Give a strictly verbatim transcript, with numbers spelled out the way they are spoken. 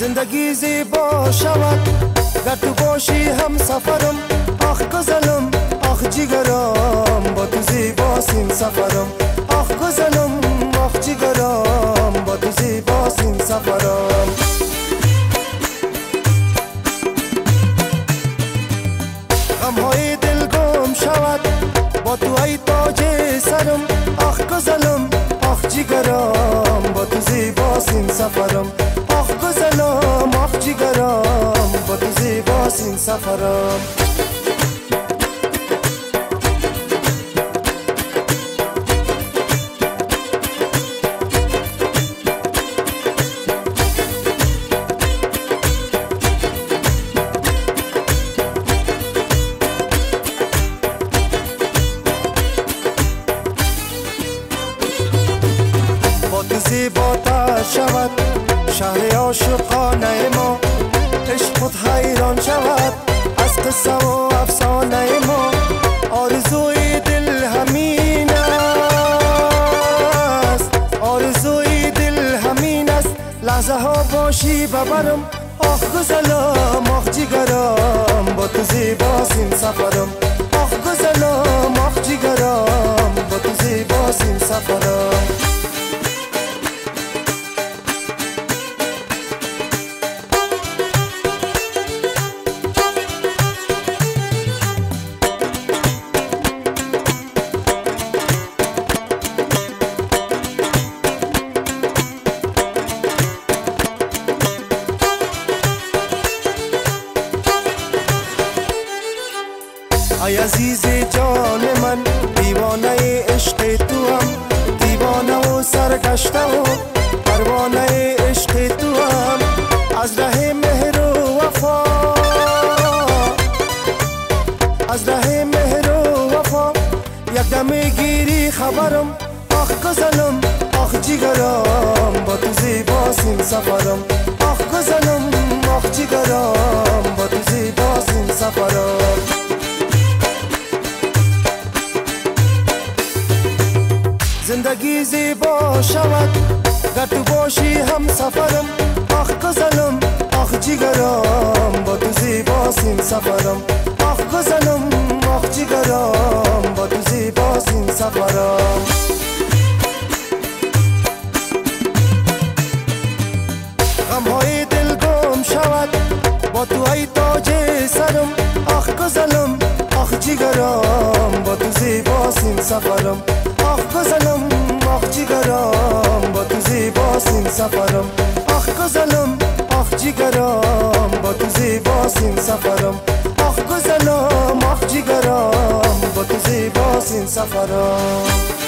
زندگی زیبا شود گر تو باشی هم سفرم. آخ گزلم آخ جیگرم با تو زیباسیم سفرم. آخ گزلم آخ جیگرم با تو زیباسیم سفرم. غمهای دل گم شود با تو ای تاج سرم. آخ گزلم آخ جیگرم با تو زیباسیم سفرم. آخ گزلم آخ جیگرم با تو زیباسیم سفرم. زیباتر شود شهر عاشقانه ما. عشق خود حیران شود از قصه و افسانه ما. آرزوی دل همین است، آرزوی دل همین است، لحظه ها باشی ببرم. آخ گزلم آخ جیگرم با تو زیباسیم سفرم. آخ گزلم آخ جیگرم با تو زیباسیم سفرم. ای عزیز جان من دیوانه عشق تو هم، دیوانه و سرگشته و پروانه عشق تو هم. از ره مهر و وفا، از ره مهر و وفا یک دم گیری خبرم. آخ گزلم آخ جیگرم با تو زیباسیم سفرم. آخ گزلم آخ جیگرم با تو زیباسیم سفرم. زندگی زیبا شود گر تو باشی هم سفرم. آخ گزلم آخ جیگرم با تو زیباسیم سفرم. آخ گزلم آخ جیگرم با تو زیباسیم سفرم. غمهای دل گم شود با تو ای تاج سرم. آخ گزلم آخ جیگرم با تو زیباسیم سفرم. آخ گزلم آخ جیگرم با تو زیباسیم سفرم. آخ گزلم آخ جیگرم با تو زیباسیم سفرم. آخ گزلم آخ جیگرم با تو زیباسیم سفرم.